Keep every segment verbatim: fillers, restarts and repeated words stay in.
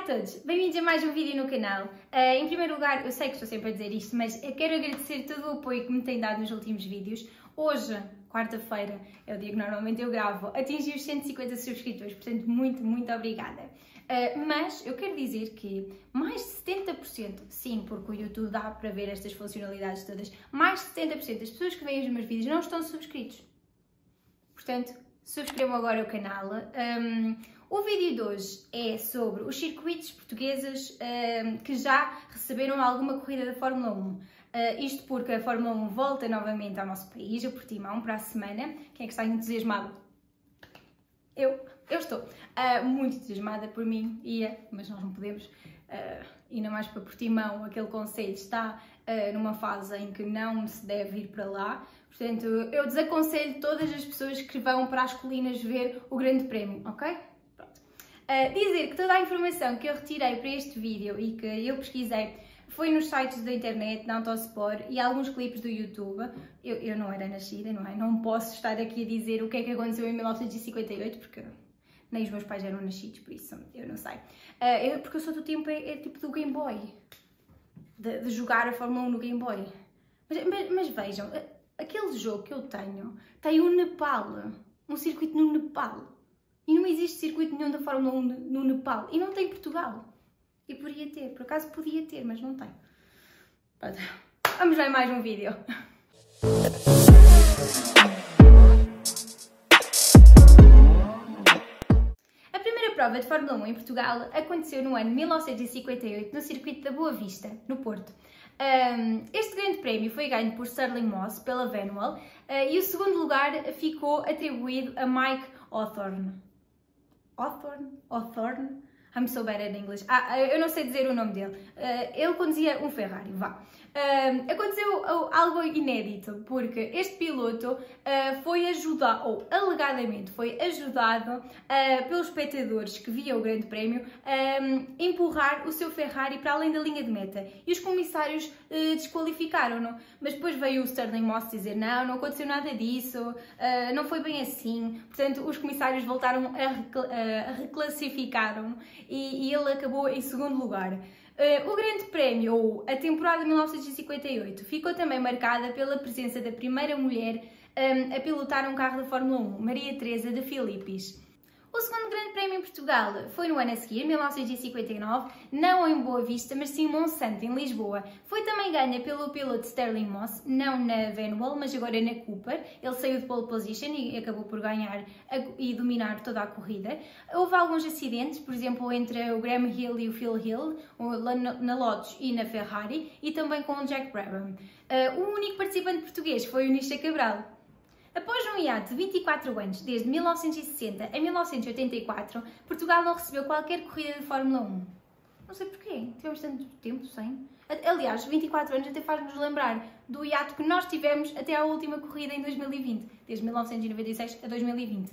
a todos, bem-vindos a mais um vídeo no canal. Uh, em primeiro lugar, eu sei que estou sempre a dizer isto, mas eu quero agradecer todo o apoio que me têm dado nos últimos vídeos. Hoje, quarta-feira, é o dia que normalmente eu gravo, atingi os cento e cinquenta subscritores, portanto muito, muito obrigada. Uh, mas eu quero dizer que mais de setenta por cento, sim, porque o YouTube dá para ver estas funcionalidades todas, mais de setenta por cento das pessoas que veem os meus vídeos não estão subscritos. Portanto, subscrevam agora o canal. Um, O vídeo de hoje é sobre os circuitos portugueses um, que já receberam alguma corrida da Fórmula um. Uh, isto porque a Fórmula um volta novamente ao nosso país, a Portimão, para a semana. Quem é que está entusiasmado? Eu, eu estou uh, muito entusiasmada. Por mim ia, mas nós não podemos. Uh, ainda mais para Portimão, aquele concelho está uh, numa fase em que não se deve ir para lá. Portanto, eu desaconselho todas as pessoas que vão para as colinas ver o Grande Prémio, ok? Uh, dizer que toda a informação que eu retirei para este vídeo e que eu pesquisei foi nos sites da internet, na Autosport e alguns clipes do YouTube. Eu, eu não era nascida, não é? Não posso estar aqui a dizer o que é que aconteceu em mil novecentos e cinquenta e oito, porque nem os meus pais eram nascidos, por isso eu não sei. Uh, eu, porque eu sou do tempo, é, é tipo do Game Boy, de, de jogar a Fórmula um no Game Boy. Mas, mas, mas vejam, aquele jogo que eu tenho tem um Nepal, um circuito no Nepal. E não existe circuito nenhum da Fórmula um no Nepal. E não tem Portugal. E podia ter. Por acaso podia ter, mas não tem. Pronto. Vamos ver mais um vídeo. A primeira prova de Fórmula um em Portugal aconteceu no ano mil novecentos e cinquenta e oito, no circuito da Boa Vista, no Porto. Este grande prémio foi ganho por Stirling Moss, pela Vanwall, e o segundo lugar ficou atribuído a Mike Hawthorne. Hawthorne? Hawthorne? I'm so bad at English. Ah, eu não sei dizer o nome dele. Ele conduzia um Ferrari, vá. Aconteceu algo inédito, porque este piloto foi ajudado, ou alegadamente foi ajudado, pelos espectadores que via o Grande Prémio, a empurrar o seu Ferrari para além da linha de meta. E os comissários desqualificaram-no. Mas depois veio o Stirling Moss dizer, não, não aconteceu nada disso, não foi bem assim. Portanto, os comissários voltaram a reclassificar-no. E, e ele acabou em segundo lugar. Uh, o Grande Prémio, ou a temporada de mil novecentos e cinquenta e oito, ficou também marcada pela presença da primeira mulher um, a pilotar um carro da Fórmula um, Maria Teresa de Filippis. O segundo Grande Prémio em Portugal foi no ano a seguir, mil novecentos e cinquenta e nove, não em Boa Vista, mas sim em Monsanto, em Lisboa. Foi também ganha pelo piloto Stirling Moss, não na Vanwall, mas agora na Cooper. Ele saiu de pole position e acabou por ganhar e dominar toda a corrida. Houve alguns acidentes, por exemplo, entre o Graham Hill e o Phil Hill, na Lotus e na Ferrari, e também com o Jack Brabham. O único participante português foi o Nishio Cabral. Após um hiato de vinte e quatro anos, desde mil novecentos e sessenta a mil novecentos e oitenta e quatro, Portugal não recebeu qualquer corrida de Fórmula um. Não sei porquê, tivemos tanto tempo sem. Aliás, vinte e quatro anos até faz-nos lembrar do hiato que nós tivemos até à última corrida em dois mil e vinte, desde mil novecentos e noventa e seis a dois mil e vinte.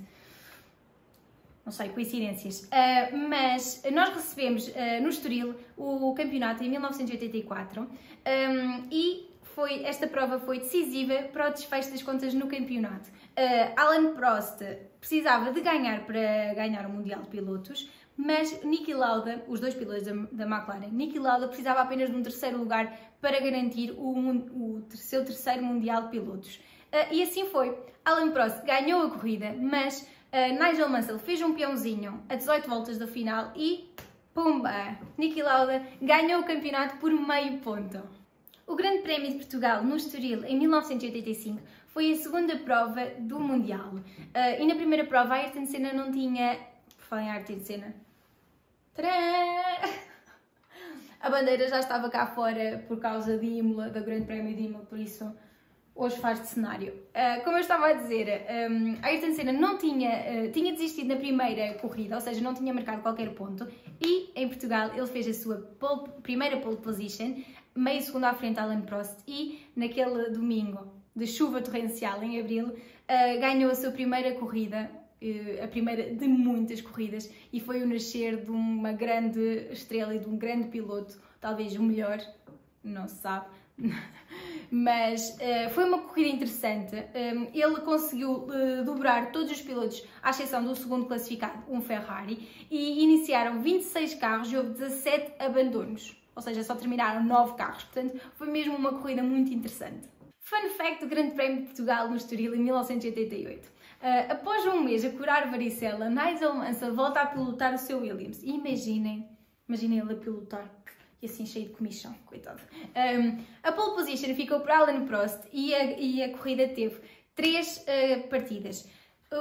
Não sei, coincidências. Uh, mas nós recebemos uh, no Estoril o campeonato em mil novecentos e oitenta e quatro um, e... Foi, esta prova foi decisiva para o desfecho das contas no campeonato. Uh, Alain Prost precisava de ganhar para ganhar o Mundial de Pilotos, mas Niki Lauda, os dois pilotos da, da McLaren, Niki Lauda precisava apenas de um terceiro lugar para garantir o, o seu terceiro Mundial de Pilotos. Uh, e assim foi. Alain Prost ganhou a corrida, mas uh, Nigel Mansell fez um peãozinho a dezoito voltas do final e, pumba, Niki Lauda ganhou o campeonato por meio ponto. O Grande Prémio de Portugal, no Estoril, em mil novecentos e oitenta e cinco, foi a segunda prova do Mundial. Uh, e na primeira prova, a Ayrton Senna não tinha... Por falar em Ayrton Senna... Tcharam! A bandeira já estava cá fora por causa de Imola, do Grande Prémio de Imola, por isso hoje faz de cenário. Uh, como eu estava a dizer, um, Ayrton Senna não tinha, uh, tinha desistido na primeira corrida, ou seja, não tinha marcado qualquer ponto, e em Portugal ele fez a sua pole, primeira pole position, meio segundo à frente a Alain Prost e, naquele domingo de chuva torrencial em abril, uh, ganhou a sua primeira corrida, uh, a primeira de muitas corridas, e foi o nascer de uma grande estrela e de um grande piloto, talvez o melhor, não se sabe, mas uh, foi uma corrida interessante. Um, ele conseguiu uh, dobrar todos os pilotos, à exceção do segundo classificado, um Ferrari, e iniciaram vinte e seis carros e houve dezassete abandonos, ou seja, só terminaram nove carros, portanto foi mesmo uma corrida muito interessante. Fun fact do Grande Prémio de Portugal no Estoril em mil novecentos e oitenta e oito. Uh, após um mês a curar varicela, Nigel Mansell volta a pilotar o seu Williams. E imaginem, imaginem ele a pilotar e assim cheio de comichão, coitado. Um, a pole position ficou para Alain Prost e a, e a corrida teve três uh, partidas.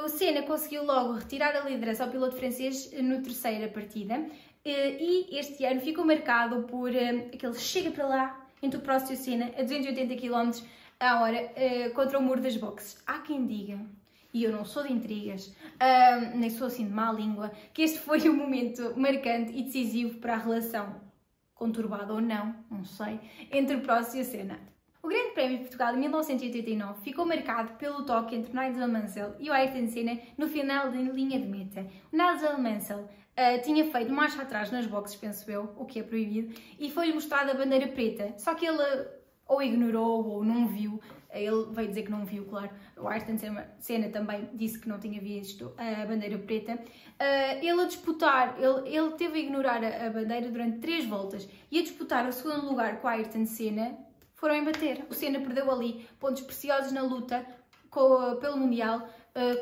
O Senna conseguiu logo retirar a liderança ao piloto francês na terceira partida uh, e este ano ficou marcado por uh, aquele chega para lá entre o Prost e o Senna a duzentos e oitenta quilómetros à hora uh, contra o muro das boxes. Há quem diga, e eu não sou de intrigas, uh, nem sou assim de má língua, que este foi um momento marcante e decisivo para a relação, conturbada ou não, não sei, entre Prost e a Senna. O Grande Prémio de Portugal de mil novecentos e oitenta e nove ficou marcado pelo toque entre Nigel Mansell e o Ayrton Senna no final da linha de meta. O Nigel Mansell uh, tinha feito marcha atrás nas boxes, penso eu, o que é proibido, e foi-lhe mostrada a bandeira preta, só que ele ou ignorou ou não viu. Ele veio dizer que não viu, claro. O Ayrton Senna também disse que não tinha visto a bandeira preta. Ele a disputar, ele, ele teve a ignorar a bandeira durante três voltas e a disputar o segundo lugar com o Ayrton Senna foram embater. O Senna perdeu ali pontos preciosos na luta com, pelo Mundial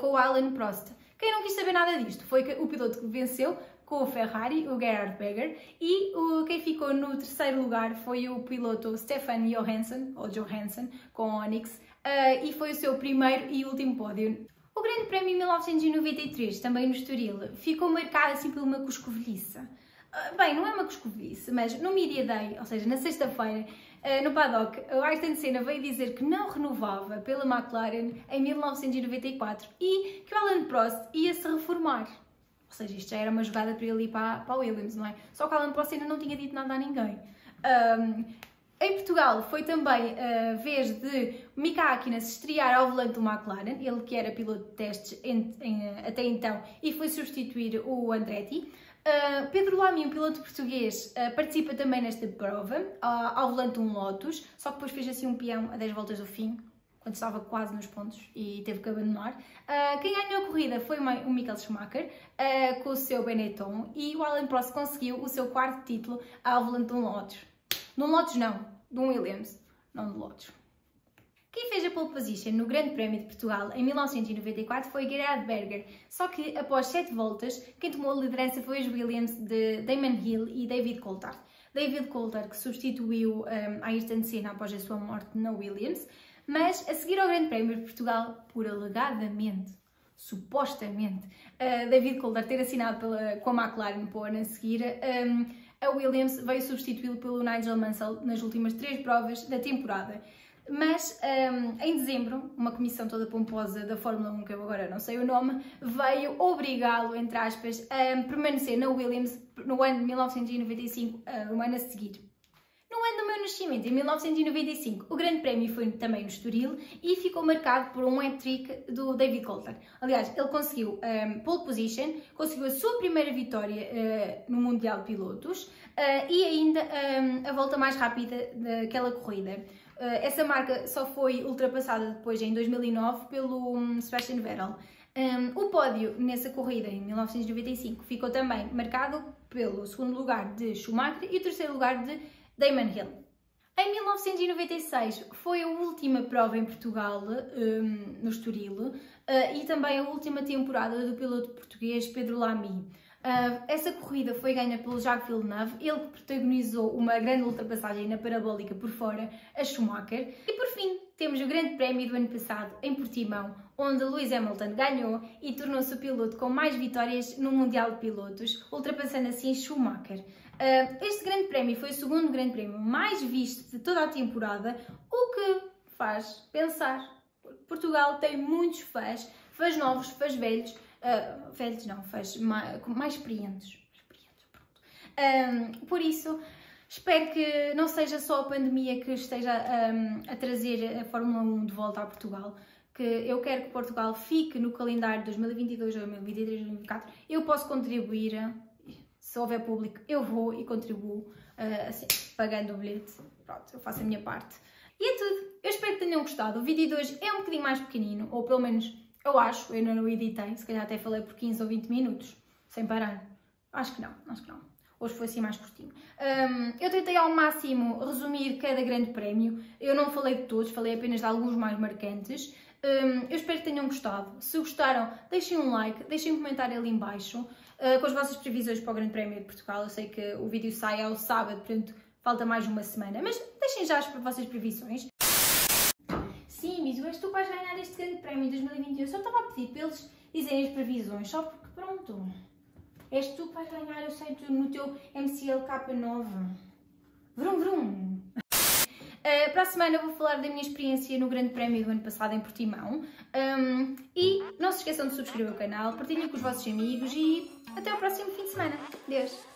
com o Alain Prost. Quem não quis saber nada disto foi o piloto que venceu com o Ferrari, o Gerhard Berger, e o, quem ficou no terceiro lugar foi o piloto Stefan Johansson, ou Johansson, com o Onyx, uh, e foi o seu primeiro e último pódio. O Grande Prémio de mil novecentos e noventa e três, também no Estoril, ficou marcado assim por uma cuscovelhice. Uh, bem, não é uma cuscovelhice, mas no Media Day, ou seja, na sexta-feira, uh, no paddock, o Ayrton Senna veio dizer que não renovava pela McLaren em mil novecentos e noventa e quatro e que o Alain Prost ia se reformar. Ou seja, isto já era uma jogada para ele ir para, para o Williams, não é? Só que o Alain Prost ainda não tinha dito nada a ninguém. Um, em Portugal foi também a vez de Mika Häkkinen se estrear ao volante do McLaren, ele que era piloto de testes em, em, até então e foi substituir o Andretti. Uh, Pedro Lamy, um piloto português, uh, participa também nesta prova, uh, ao volante de um Lotus, só que depois fez assim um peão a dez voltas do fim, quando estava quase nos pontos e teve que abandonar. Uh, quem ganhou a corrida foi o Michael Schumacher, uh, com o seu Benetton, e o Alain Prost conseguiu o seu quarto título ao volante de um Lotus. De um Lotus não, de um Williams, não de Lotus. Quem fez a pole position no Grande Prémio de Portugal em mil novecentos e noventa e quatro foi Gerhard Berger, só que após sete voltas, quem tomou a liderança foi os Williams de Damon Hill e David Coulthard. David Coulthard, que substituiu um, Ayrton Senna após a sua morte na Williams, mas a seguir ao Grande Prémio de Portugal, por alegadamente, supostamente, uh, David Coulthard ter assinado pela, com a McLaren para o ano a seguir, um, a Williams veio substituí-lo pelo Nigel Mansell nas últimas três provas da temporada. Mas um, em dezembro, uma comissão toda pomposa da Fórmula um, que eu agora não sei o nome, veio obrigá-lo, entre aspas, a permanecer na Williams no ano de mil novecentos e noventa e cinco, uh, um ano a seguir. No ano do meu nascimento, em mil novecentos e noventa e cinco, o Grande Prémio foi também no Estoril e ficou marcado por um hat-trick do David Coulthard. Aliás, ele conseguiu um, pole position, conseguiu a sua primeira vitória uh, no Mundial de Pilotos uh, e ainda um, a volta mais rápida daquela corrida. Uh, essa marca só foi ultrapassada depois, em dois mil e nove, pelo um, Sebastian Vettel. Um, o pódio nessa corrida, em mil novecentos e noventa e cinco, ficou também marcado pelo segundo lugar de Schumacher e o terceiro lugar de Damon Hill. Em mil novecentos e noventa e seis foi a última prova em Portugal, um, no Estoril, uh, e também a última temporada do piloto português Pedro Lamy. Uh, essa corrida foi ganha pelo Jacques Villeneuve, ele que protagonizou uma grande ultrapassagem na parabólica por fora, a Schumacher. E por fim, temos o Grande Prémio do ano passado em Portimão, onde Lewis Hamilton ganhou e tornou-se o piloto com mais vitórias no Mundial de Pilotos, ultrapassando assim Schumacher. Este Grande Prémio foi o segundo Grande Prémio mais visto de toda a temporada, o que faz pensar. Portugal tem muitos fãs, fãs novos, fãs velhos, uh, velhos não, fãs mais, mais experientes. experientes pronto. Um, por isso, espero que não seja só a pandemia que esteja um, a trazer a Fórmula um de volta a Portugal, que eu quero que Portugal fique no calendário de dois mil e vinte e dois, dois mil e vinte e três, dois mil e vinte e quatro. Eu posso contribuir a... Se houver público, eu vou e contribuo, uh, assim, pagando o bilhete. Pronto, eu faço a minha parte. E é tudo. Eu espero que tenham gostado. O vídeo de hoje é um bocadinho mais pequenino, ou pelo menos eu acho, eu não o editei, se calhar até falei por quinze ou vinte minutos, sem parar. Acho que não, acho que não. Hoje foi assim mais curtinho. Um, eu tentei ao máximo resumir cada grande prémio. Eu não falei de todos, falei apenas de alguns mais marcantes. Um, eu espero que tenham gostado. Se gostaram, deixem um like, deixem um comentário ali em baixo uh, com as vossas previsões para o Grande Prémio de Portugal. Eu sei que o vídeo sai ao sábado, portanto falta mais uma semana, mas deixem já as vossas previsões. Sim, mas eu acho que tu vais ganhar este Grande Prémio de dois mil e vinte e um. Só estava a pedir para eles dizerem as previsões, só porque pronto. És tu que vais ganhar, eu sei, tu no teu M C L K nove. Vrum, vrum! Uh, para a semana vou falar da minha experiência no Grande Prémio do ano passado em Portimão. Um, e não se esqueçam de subscrever o canal, partilhem com os vossos amigos e até ao próximo fim de semana. Adeus!